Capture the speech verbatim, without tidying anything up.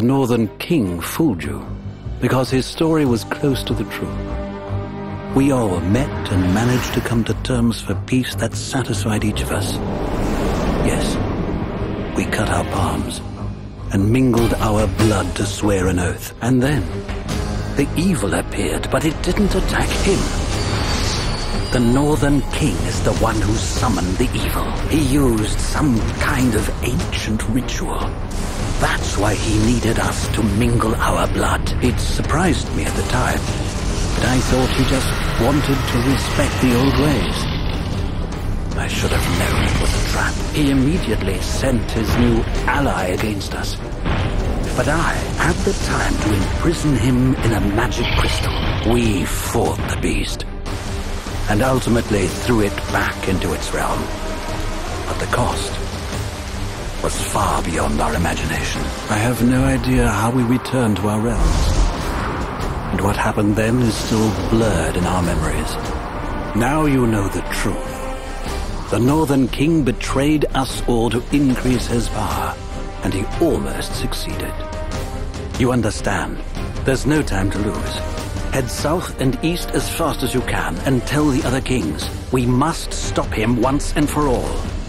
the northern king fooled you, because his story was close to the truth. We all met and managed to come to terms for peace that satisfied each of us. Yes, we cut our palms and mingled our blood to swear an oath. And then, the evil appeared, but it didn't attack him. The Northern King is the one who summoned the evil. He used some kind of ancient ritual. That's why he needed us to mingle our blood. It surprised me at the time, but I thought he just wanted to respect the old ways. I should have known it was a trap. He immediately sent his new ally against us. But I had the time to imprison him in a magic crystal. We fought the beast, and ultimately threw it back into its realm. But the cost was far beyond our imagination. I have no idea how we returned to our realms, and what happened then is still blurred in our memories. Now you know the truth. The Northern King betrayed us all to increase his power, and he almost succeeded. You understand, there's no time to lose. Head south and east as fast as you can, and tell the other kings. We must stop him once and for all.